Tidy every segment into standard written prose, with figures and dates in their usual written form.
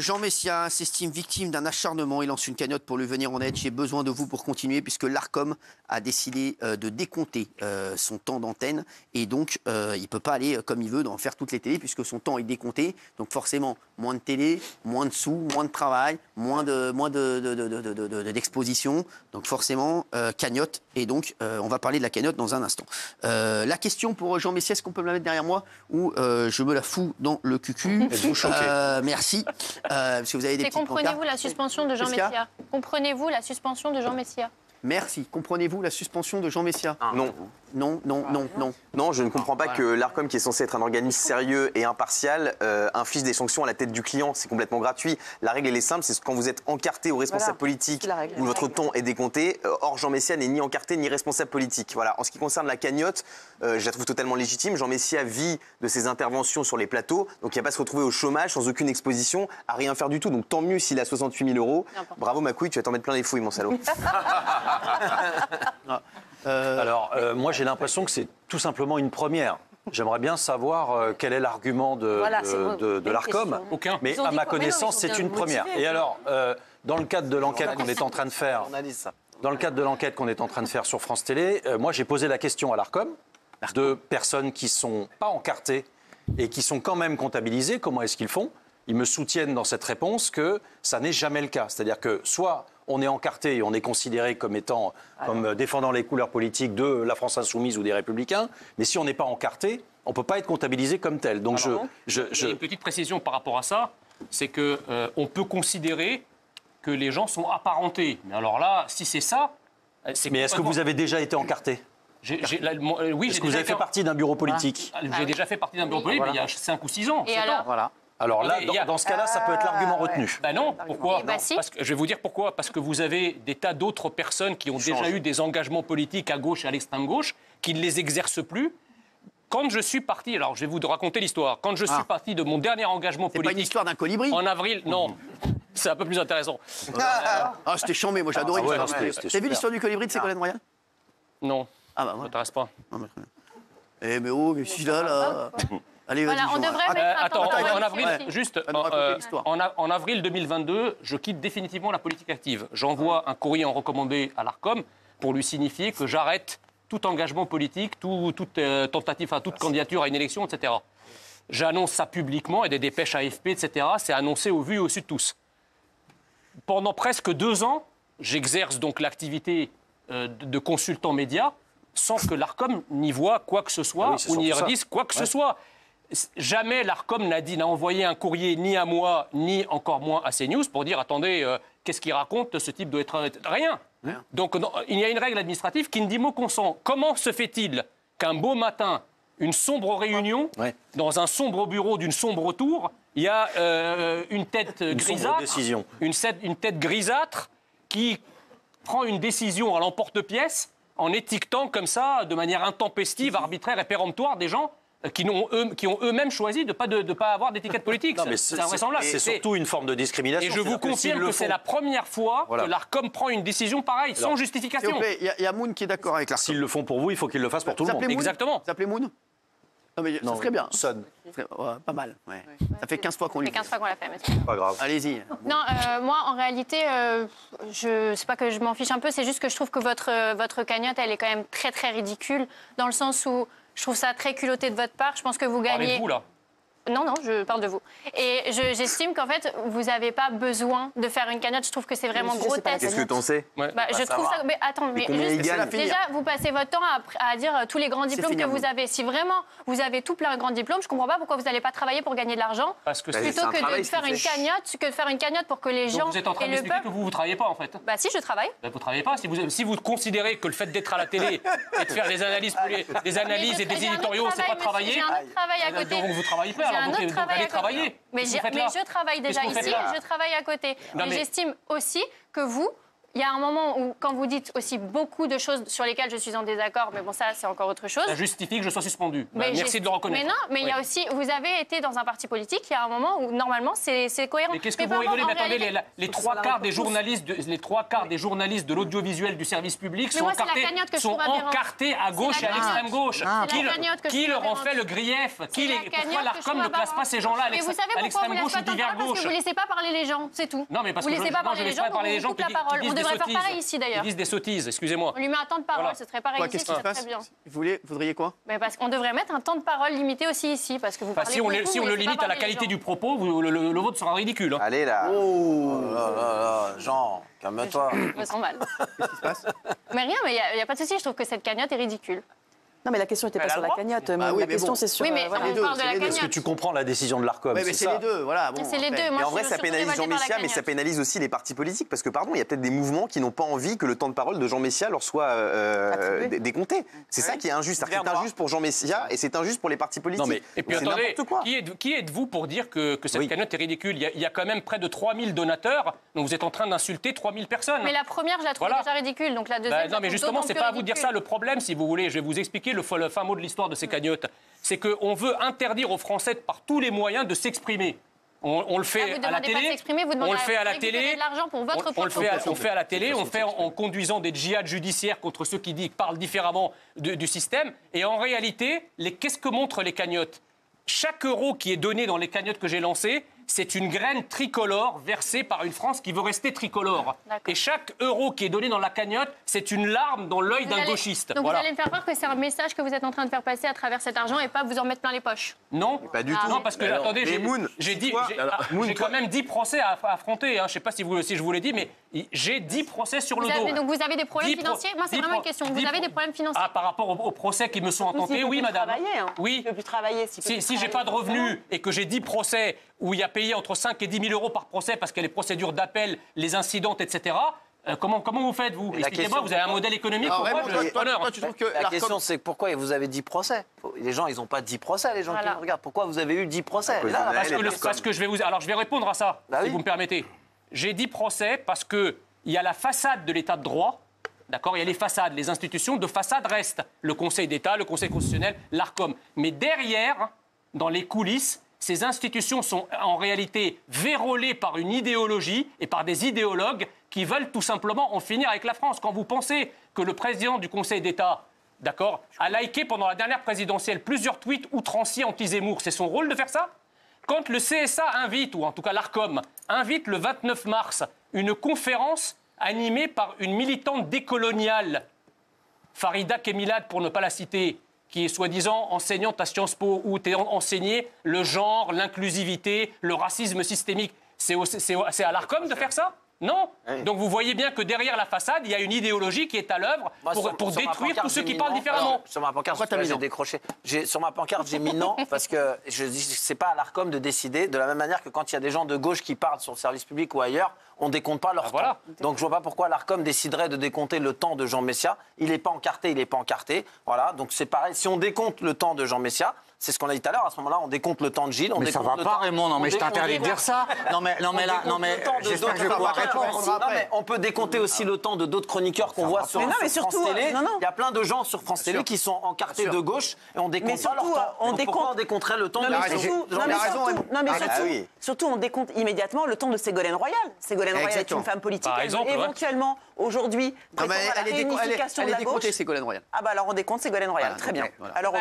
Jean Messia s'estime victime d'un acharnement et lance une cagnotte pour lui venir en aide. J'ai besoin de vous pour continuer puisque l'ARCOM a décidé de décompter son temps d'antenne et donc il ne peut pas aller comme il veut dans faire toutes les télés puisque son temps est décompté. Donc forcément, moins de télé, moins de sous, moins de travail, moins d'exposition. Donc forcément, cagnotte. Et donc, on va parler de la cagnotte dans un instant. La question pour Jean Messia, est-ce qu'on peut me la mettre derrière moi ou je me la fous dans le cucu? Merci. Parce que vous avez des comprenez-vous la suspension de Jean Messia? Comprenez-vous la suspension de Jean Messia? Merci. Comprenez-vous la suspension de Jean Messia? Non. Non, non, non, non. Non, je ne comprends pas que l'ARCOM, qui est censé être un organisme sérieux et impartial, inflige des sanctions à la tête du client. C'est complètement gratuit. La règle, elle est simple, c'est quand vous êtes encarté ou responsable politique, où votre temps est décompté. Or, Jean Messia n'est ni encarté ni responsable politique. Voilà. En ce qui concerne la cagnotte, je la trouve totalement légitime. Jean Messia vit de ses interventions sur les plateaux, donc il ne va pas se retrouver au chômage, sans aucune exposition, à rien faire du tout. Donc tant mieux s'il a 68 000 euros. Bravo, ma couille, tu vas t'en mettre plein les fouilles, mon salaud. Alors, moi, j'ai l'impression que c'est tout simplement une première. J'aimerais bien savoir quel est l'argument de l'ARCOM. Aucun. Mais à ma connaissance, c'est une première. Et alors, dans le cadre de l'enquête qu'on est en train de faire, sur France Télé, moi, j'ai posé la question à l'ARCOM de personnes qui ne sont pas encartées et qui sont quand même comptabilisées. Comment est-ce qu'ils font? Ils me soutiennent dans cette réponse que ça n'est jamais le cas. C'est-à-dire que soit on est encarté et on est considéré comme étant, comme défendant les couleurs politiques de la France Insoumise ou des Républicains, mais si on n'est pas encarté, on ne peut pas être comptabilisé comme tel. Donc une petite précision par rapport à ça, c'est qu'on peut considérer que les gens sont apparentés. Mais alors là, si c'est ça... Mais est-ce que vous avez déjà été encarté? Oui, est-ce que vous avez fait partie d'un bureau politique? J'ai déjà fait partie d'un bureau politique, il y a 5 ou 6 ans. Et alors voilà. Alors là, dans ce cas-là, ça peut être l'argument retenu. Ben non, pourquoi? Je vais vous dire pourquoi. Parce que vous avez des tas d'autres personnes qui ont déjà eu des engagements politiques à gauche et à l'extrême gauche, qui ne les exercent plus. Quand je suis parti, alors je vais vous raconter l'histoire. Quand je suis parti de mon dernier engagement politique... C'est pas une histoire d'un colibri? En avril, non. C'est un peu plus intéressant. Ah, c'était chambé, moi j'adorais l'histoire. T'as vu l'histoire du colibri de Ségolène Royal? Non, ça ne m'intéresse pas. Eh mais oh, mais si là, là... Allez, voilà, on devrait mettre un temps en avril, juste, en avril 2022, je quitte définitivement la politique active. J'envoie un courrier en recommandé à l'ARCOM pour lui signifier que j'arrête tout engagement politique, toute candidature à une élection, etc. J'annonce ça publiquement et des dépêches AFP, etc. C'est annoncé au vu et au su de tous. Pendant presque 2 ans, j'exerce donc l'activité de consultant média sans que l'ARCOM n'y voit quoi que ce soit ou n'y redise quoi que ce soit. Jamais l'ARCOM n'a envoyé un courrier ni à moi, ni encore moins à CNews pour dire, attendez, qu'est-ce qu'il raconte, ce type doit être... Rien. Donc non, il y a une règle administrative qui ne dit mot consent. Comment se fait-il qu'un beau matin, une sombre réunion, dans un sombre bureau d'une sombre tour, il y a une tête grisâtre, une tête grisâtre qui prend une décision à l'emporte-pièce en étiquetant comme ça, de manière intempestive, arbitraire et péremptoire des gens qui ont eux-mêmes choisi de ne pas avoir d'étiquette politique. C'est invraisemblable. C'est surtout une forme de discrimination. Et je vous confirme que c'est la première fois que l'ARCOM prend une décision pareille, sans justification. Il y a Moon qui est d'accord avec l'ARCOM. S'ils le font pour vous, il faut qu'ils le fassent pour tout le monde. Exactement. Vous appelez Moon? Non, mais ça serait bien. Sonne. Pas mal. Ça fait 15 fois qu'on l'a fait. C'est pas grave. Allez-y. Non, moi, en réalité, c'est pas que je m'en fiche un peu, c'est juste que je trouve que votre cagnotte, elle est quand même très, très ridicule, dans le sens où... Je trouve ça très culotté de votre part. Je pense que vous gagnez... Parlez-vous, là? Non, non, je parle de vous. Et j'estime qu'en fait, vous n'avez pas besoin de faire une cagnotte. Je trouve que c'est vraiment grotesque. Qu'est-ce que t'en sais? Je trouve ça... Mais attends, mais juste, déjà, vous passez votre temps à dire tous les grands diplômes que vous avez. Si vraiment, vous avez tout plein de grands diplômes, je ne comprends pas pourquoi vous n'allez pas travailler pour gagner de l'argent plutôt que de faire une cagnotte, pour que les gens... Vous êtes en train de m'expliquer que vous ne travaillez pas, en fait? Bah si, je travaille. Vous ne travaillez pas. Si vous considérez que le fait d'être à la télé et de faire des analyses et des éditoriaux, c'est pas travailler, vous travaillez pas. Alors, donc, allez travailler. Mais je travaille déjà ici, je travaille à côté. Mais j'estime aussi que vous, il y a un moment où, quand vous dites aussi beaucoup de choses sur lesquelles je suis en désaccord, mais bon, ça, c'est encore autre chose. Ça justifie que je sois suspendu. Bah, merci de le reconnaître. Mais non, mais il y a aussi... Vous avez été dans un parti politique, il y a un moment où, normalement, c'est cohérent. Mais qu'est-ce que vous rigolez? Mais attendez, les trois quarts des journalistes de l'audiovisuel du service public sont encartés à gauche et à l'extrême gauche. Qui leur en fait le grief? Pourquoi l'ARCOM ne classe pas ces gens-là à l'extrême gauche ou divers gauche? Parce que vous ne laissez pas parler les gens, c'est tout. Non, mais parce que je ne laisse pas parler les gens qui disent des sottises. Excusez-moi. On lui met un temps de parole, ce serait pareil ici, ce serait très bien. Vous voudriez quoi? Parce qu'on devrait mettre un temps de parole limité aussi ici, parce que vous parlez beaucoup. Si on le limite à la qualité du propos, le vôtre sera ridicule. Allez là. Oh là là, Jean. Calme-toi. Je me sens mal. Qu'est-ce qui se passe? Mais rien, mais il n'y a pas de souci. Je trouve que cette cagnotte est ridicule. Non, mais la question n'était pas sur la cagnotte. La question, c'est sur... Oui, mais on parle de la cagnotte. Est-ce que tu comprends la décision de l'ARCOM? Oui, mais c'est les deux, voilà. C'est les deux. En vrai, ça pénalise Jean Messia, mais ça pénalise aussi les partis politiques. Parce que, pardon, il y a peut-être des mouvements qui n'ont pas envie que le temps de parole de Jean Messia leur soit décompté. C'est ça qui est injuste. C'est injuste pour Jean Messia et c'est injuste pour les partis politiques. Et puis, attendez, qui êtes-vous pour dire que cette cagnotte est ridicule? Il y a quand même près de 3000 donateurs, donc vous êtes en train d'insulter 3000 personnes. Mais la première, je la trouve déjà ridicule. Donc la deuxième... Non, mais justement, c'est pas à vous de dire ça. Le problème, si vous voulez, je vais vous expliquer le fin mot de l'histoire de ces cagnottes, c'est qu'on veut interdire aux Français par tous les moyens de s'exprimer. On le fait à la télé, on le fait à la télé, on fait à la télé, on fait en conduisant des djihad judiciaires contre ceux qui parlent différemment du système. Et en réalité, qu'est-ce que montrent les cagnottes? Chaque euro qui est donné dans les cagnottes que j'ai lancées, c'est une graine tricolore versée par une France qui veut rester tricolore. Et chaque euro qui est donné dans la cagnotte, c'est une larme dans l'œil d'un gauchiste. Donc vous allez me faire croire que c'est un message que vous êtes en train de faire passer à travers cet argent et pas vous en mettre plein les poches. Non, pas du tout. Non, parce que attendez, j'ai quand même 10 procès à affronter. Hein. Je ne sais pas si je vous l'ai dit, mais j'ai 10 procès sur le dos. Donc vous avez des problèmes financiers? Moi, c'est vraiment une question. Vous avez des problèmes financiers? Par rapport aux procès qui me sont intentés, oui, madame. Oui. Si j'ai pas de revenus et que j'ai 10 procès où il y a payer entre 5 et 10 000 euros par procès parce qu'il y a les procédures d'appel, les incidentes, etc. Comment vous faites, vous? Expliquez-moi, vous avez un modèle économique? La question, c'est pourquoi vous avez 10 procès? Les gens, ils n'ont pas 10 procès, les gens qui nous regardent. Pourquoi vous avez eu 10 procès? Parce que je vais vous... Alors, je vais répondre à ça, si vous me permettez. J'ai 10 procès parce qu'il y a la façade de l'état de droit, d'accord? Il y a les façades, les institutions de façade restent. Le Conseil d'État, le Conseil constitutionnel, l'ARCOM. Mais derrière, dans les coulisses, ces institutions sont en réalité vérolées par une idéologie et par des idéologues qui veulent tout simplement en finir avec la France. Quand vous pensez que le président du Conseil d'État, d'accord, a liké pendant la dernière présidentielle plusieurs tweets outranciers anti-Zemmour, c'est son rôle de faire ça? Quand le CSA invite, ou en tout cas l'ARCOM, invite le 29 mars une conférence animée par une militante décoloniale, Farida Kemilade pour ne pas la citer, qui est soi-disant enseignante à Sciences Po, où t'es enseigné le genre, l'inclusivité, le racisme systémique. C'est à l'ARCOM de faire ça? Non. Donc vous voyez bien que derrière la façade, il y a une idéologie qui est à l'œuvre pour détruire tous ceux qui parlent différemment. Sur ma pancarte, j'ai décroché. Sur ma pancarte, j'ai mis non, parce que je dis que c'est pas à l'ARCOM de décider, de la même manière que quand il y a des gens de gauche qui parlent sur le service public ou ailleurs, on ne décompte pas leur temps. Voilà. Donc je ne vois pas pourquoi l'ARCOM déciderait de décompter le temps de Jean Messia. Il n'est pas encarté, il n'est pas encarté. Voilà, donc c'est pareil. Si on décompte le temps de Jean Messia, c'est ce qu'on a dit tout à l'heure, à ce moment-là, on décompte le temps de Gilles. Mais ça ne va pas, Raymond, non mais je t'interdis de dire ça. Non mais j'espère que je vais pouvoir répondre. Non mais on peut décompter aussi le temps de d'autres chroniqueurs qu'on voit sur France Télé. Il y a plein de gens sur France Télé qui sont encartés de gauche et on décompte pas leur temps. Pourquoi on décompterait le temps de Gilles? Surtout, on décompte immédiatement le temps de Ségolène Royal. Ségolène Royal est une femme politique. Éventuellement, aujourd'hui, la réunification de la gauche. Ah bah alors on décompte Ségolène Royal, très bien.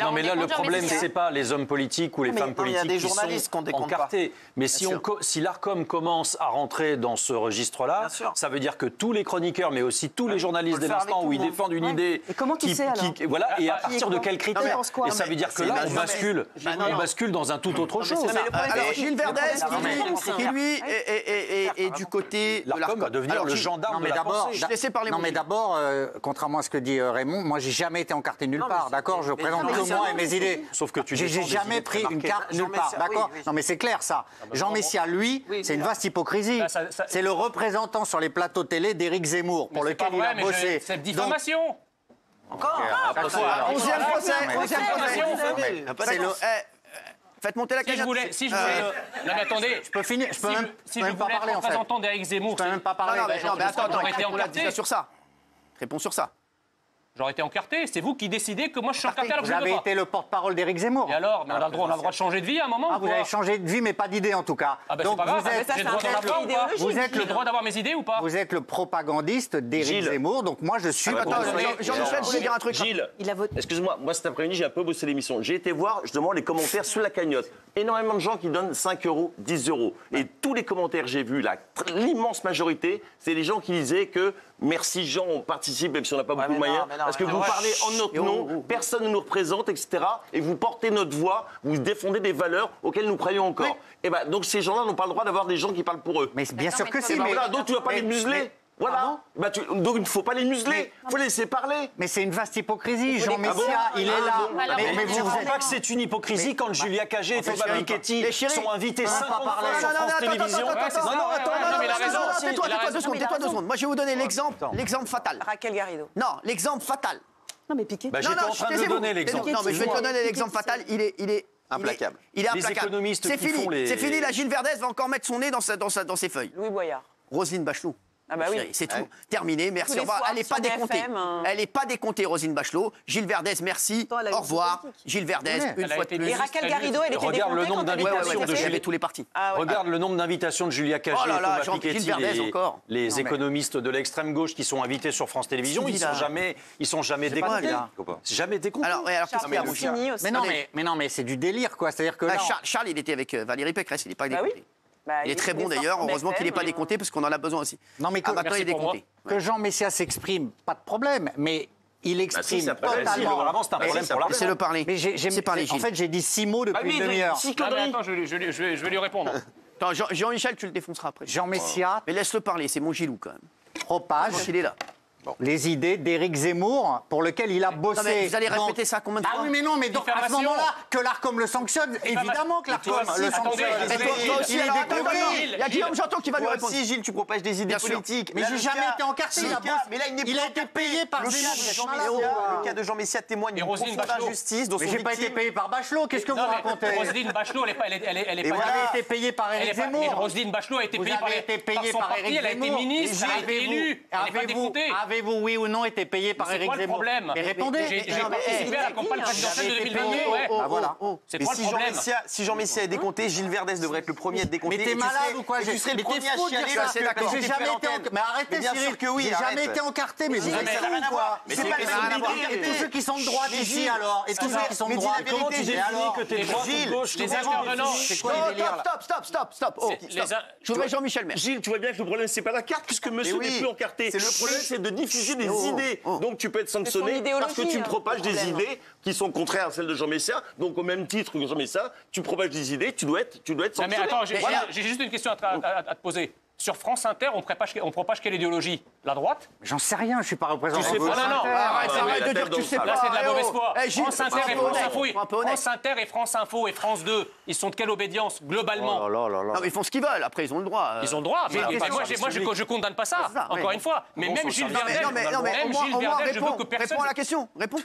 Non mais là, le problème, c'est pas les hommes politiques ou les femmes politiques qui sont encartés. Mais si l'ARCOM commence à rentrer dans ce registre-là, ça veut dire que tous les chroniqueurs, mais aussi tous les journalistes dès l'instant où ils défendent une idée... Et comment tu sais, alors ? Voilà, et à partir de quels critères ? Et ça veut dire que là, on bascule dans un tout autre chose. Alors, Gilles Verdez, qui lui est du côté de l'ARCOM, va devenir le gendarme de la pensée. Je laissais parler. Non, mais d'abord, contrairement à ce que dit Raymond, moi, j'ai jamais été encarté nulle part, d'accord ? Je présente que moi et mes idées. Sauf que j'ai jamais pris une carte nulle part, d'accord? Non mais c'est clair ça. Jean Messia, lui, c'est une vaste hypocrisie. C'est le représentant sur les plateaux télé d'Éric Zemmour, pour lequel il a bossé. C'est diffamation. Encore? 11e procès. Faites monter la cage. Si je voulais... Non, mais attendez. Je peux finir. Je peux même pas parler, en fait. Si je voulais être représentant d'Éric Zemmour... Je peux même pas parler. Non, mais attends, j'aurais été sur ça. Réponds sur ça. J'aurais été encarté. C'est vous qui décidez que moi je suis encarté alors que je ne le vois pas. Vous avez été le porte-parole d'Éric Zemmour. Et alors, on a le droit de changer de vie à un moment. Vous avez changé de vie, mais pas d'idée en tout cas. Donc vous êtes le droit d'avoir mes idées ou pas? Vous êtes le propagandiste d'Éric Zemmour. Donc moi je suis. Attends, Jean-Michel, je vais dire un truc. Gilles, excuse-moi, moi cet après-midi j'ai un peu bossé l'émission. J'ai été voir justement les commentaires sous la cagnotte. Énormément de gens qui donnent 5 euros, 10 euros. Et tous les commentaires que j'ai vus, l'immense majorité, c'est les gens qui disaient que merci Jean, on participe même si on n'a pas beaucoup de moyens. Parce que vous parlez en notre nom, personne ne nous représente, etc. Et vous portez notre voix, vous défendez des valeurs auxquelles nous croyons encore. Oui. Et ben, donc ces gens-là n'ont pas le droit d'avoir des gens qui parlent pour eux. Mais bien sûr que si. Voilà, donc tu ne vas pas les museler. Voilà. Bah donc il ne faut pas les museler, il faut les laisser parler. Mais c'est une vaste hypocrisie, Jean Messia, il est là. Mais vous ne trouvez pas que c'est une hypocrisie quand Julia Cagé et Thomas Piketty sont invités 50 fois sur France Télévisions? Non, mais il a raison. Tais-toi 2 secondes. Moi, je vais vous donner l'exemple fatal. Raquel Garrido. Non, l'exemple fatal. Non, mais Piketty. J'étais en train de vous donner l'exemple. Non, mais je vais te donner l'exemple fatal. Il est implacable. Il est implacable. C'est fini, la Gilles Verdez va encore mettre son nez dans ses feuilles. Louis Boyard. Roselyne Bachelot. Ah bah oui. C'est tout. Terminé, merci, au revoir. Elle n'est pas décomptée. Elle n'est pas décomptée, Roselyne Bachelot. Gilles Verdez, merci, au revoir. Gilles Verdez, une fois de plus. Et Raquel Garrido, elle était décomptée. Regarde le nombre d'invitations de Julia. Tous les partis. Regarde le nombre d'invitations de Julia Cagé et Thomas Piketty, les économistes de l'extrême gauche qui sont invités sur France Télévisions. Ils sont jamais décomptés. Jamais décomptés. Alors qu'est-ce qu'il y a? Mais non, mais c'est du délire, quoi. C'est-à-dire que Charles, il était avec Valérie Pécresse, il n'est pas décompté. Il est très bon d'ailleurs, heureusement qu'il n'est pas décompté parce qu'on en a besoin aussi. Non mais maintenant il est décompté. Que Jean Messia s'exprime, pas de problème, mais il exprime totalement. C'est un problème pour la. Laissez-le parler. En fait j'ai dit 6 mots depuis une demi-heure. Attends, je vais lui répondre. Jean-Michel, tu le défonceras après. Jean Messia. Mais laisse-le parler, c'est mon Gilou quand même. Propage. Il est là. Bon. Les idées d'Éric Zemmour, pour lequel il a bossé. Non, mais vous allez répéter ça combien de fois? Ah oui, mais non, mais donc, à ce moment-là, que l'ARCOM le sanctionne, évidemment que l'ARCOM le sanctionne. Il est découvert. Il y a Guillaume Janton qui va lui répondre. Si, Gilles, tu propages des idées politiques. Mais j'ai jamais été encarté. Il a été payé par Zemmour. Le cas de Jean Messia témoigne d'une profonde injustice. Mais j'ai pas été payé par Bachelot. Qu'est-ce que vous racontez? Roselyne Bachelot, elle est pas. Vous avez été payé par Éric Zemmour. Roselyne Bachelot a été payée par Éric Zemmour. Elle a été ministre, elle a été élue. Elle n'est pas décomptée. Avez-vous, oui ou non, été payé par Éric Zemmour? C'est quoi le problème? Mais répondez. J'ai participé à la campagne présidentielle de 2022. Voilà. C'est quoi le problème? Si Jean Messia est décompté, Gilles Verdez devrait être le premier à être décompté. Mais t'es malade ou quoi? Tu serais le premier à chialer parce que j'ai jamais été encarté. Mais arrêtez, Cyril. J'ai jamais été encarté, mais vous avez rien à voir. C'est pas la vérité. Tous ceux qui sont de droite ici, alors. Et tous ceux qui sont de droite. Comment tu définis que t'es droite ou gauche? Les intervenants. Stop. Je voudrais Jean-Michel Maire. Gilles, tu vois bien que le problème, c'est pas la carte puisque monsieur n'est plus encarté. Le problème, c'est de diffuser des idées. Donc tu peux être sanctionné parce que tu propages des idées qui sont contraires à celles de Jean Messia. Donc au même titre que Jean Messia, tu propages des idées, tu dois être sanctionné. Non mais attends, j'ai juste une question à te poser. Sur France Inter, on propage quelle idéologie? La droite? J'en sais rien, je suis pas représentant. Tu sais pas, non, arrête de dire que tu sais pas. Là, c'est de la mauvaise foi. France Inter et France Info, France Inter et France Info et France 2, ils sont de quelle obédience, globalement? Non, mais ils font ce qu'ils veulent, après, ils ont le droit. Ils ont le droit, mais moi, je condamne pas ça, encore une fois. Mais même Gilles Verdez, je veux que personne... Réponds à la question, réponds.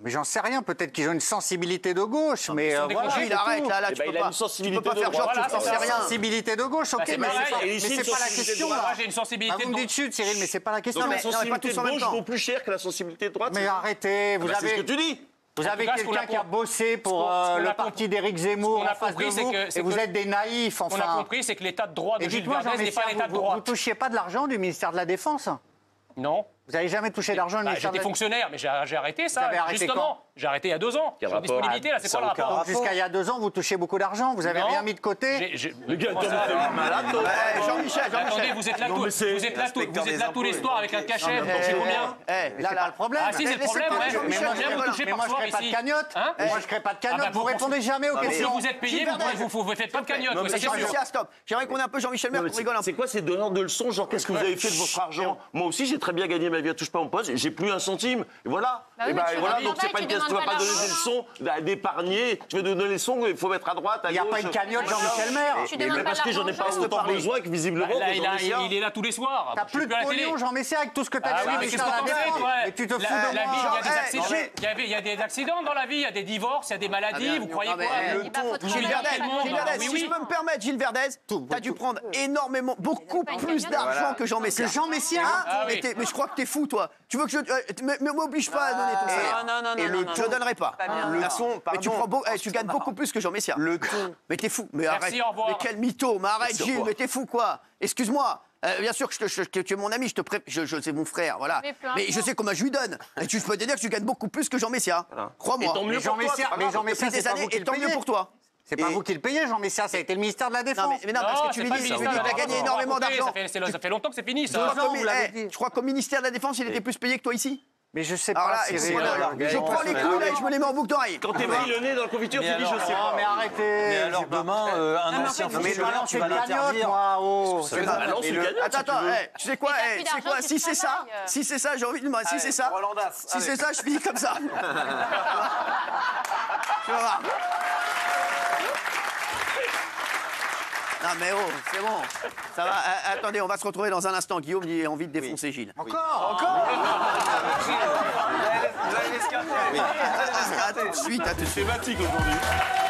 Mais j'en sais rien, peut-être qu'ils ont une sensibilité de gauche, mais Gilles, arrête, là, tu peux pas. Tu peux pas faire genre que tu n'en sais rien. Sensibilité de gauche, ok, mais c'est pas la question. J'ai une sensibilité de gauche. Vous me dites chute, Cyril, mais c'est pas la question. La sensibilité de gauche vaut plus cher que la sensibilité de droite. Mais arrêtez, vous avez... C'est ce que tu dis. Vous avez quelqu'un qui a bossé pour le parti d'Éric Zemmour en face de vous, et vous êtes des naïfs, enfin. Ce qu'on a compris, c'est que l'état de droit de Gilles Verdez n'est pas l'état de droit. Vous touchiez pas de l'argent du ministère de la Défense? Non. Vous n'avez jamais touché d'argent au ministère? J'étais fonctionnaire, mais j'ai arrêté ça. Justement, j'ai arrêté il y a 2 ans. J'ai disponibilité, là, c'est quoi le rapport? Jusqu'à il y a 2 ans, vous touchez beaucoup d'argent, vous n'avez rien mis de côté. Le gars, malade. Jean-Michel, attendez, vous êtes là tous les soirs avec un cachet, vous touchez combien? Là, le problème. Ah si, c'est le problème, mais moi, je crée pas de cagnotte. Moi, je crée pas de cagnotte. Vous répondez jamais aux questions. Si vous êtes payé, vous ne faites pas de cagnotte. Jean-Michel, stop. J'aimerais qu'on ait un peu Jean-Michel Maire pour rigoler un peu. C'est quoi ces donneurs de leçons? Genre, qu'est-ce que vous avez fait de votre argent? Moi aussi, j'ai très bien gagné. Elle vient touche pas mon poste, j'ai plus 1 centime. Et voilà. Bah oui, et bah, et voilà, donc c'est pas une question, tu vas pas donner des leçons d'épargner, tu vas donner des leçons, il faut mettre à droite, à gauche. Il n'y a pas une cagnotte, Jean-Michel Maire. Mais parce que j'en ai pas autant besoin que visiblement. visiblement. Là, il est là tous les soirs. T'as plus de pognon, Jean Messia, avec tout ce que t'as dit. Mais qu'est-ce que t'en fais, tu te fous de moi. Il y a des accidents dans la vie, il y a des divorces, il y a des maladies. Vous croyez quoi? Gilles Verdez, si je peux me permettre, Gilles Verdez, t'as dû prendre énormément, beaucoup plus d'argent que Jean Messia. Jean Messia, mais je crois que t'es fou, toi. Tu veux que je... Mais m'oblige pas à donner ton salaire. Non, je ne donnerai pas. Le ton, pardon. Tu gagnes beaucoup plus que Jean Messia. Le ton. Mais t'es fou. Mais arrête. Mais quel mytho. Mais arrête, Gilles. Mais t'es fou, quoi. Excuse-moi. Bien sûr que tu es mon ami, je sais mon frère, voilà. Mais je sais combien je lui donne. Et je peux te dire que tu gagnes beaucoup plus que Jean Messia. Crois-moi. Mais Jean Messia, c'est pas vous qui le payez. Et tant mieux pour toi. C'est pas vous qui le payez, Jean Messia, ça a été le ministère de la Défense. Non, mais non, parce que tu lui dis, il a gagné énormément d'argent. Ça fait longtemps que c'est fini, ça. Je crois qu'au ministère de la Défense, il était plus payé que toi ici. Mais je sais pas. Je prends les coups là et je me les mets en boucle d'oreille. Quand t'es pris le nez dans la confiture, tu dis je sais pas. Mais arrêtez. Mais alors demain, un ancien fonctionnaire, tu vas l'interdire. Attends, tu sais quoi? Si c'est ça, j'ai envie de moi. Si c'est ça, je finis comme ça. Tu vois. Non mais oh, c'est bon. Ça va. Attendez, on va se retrouver dans un instant. Guillaume il a envie de défoncer Gilles. Encore. Vous allez l'escarter. À tout de suite, à tout de suite. C'est thématique aujourd'hui.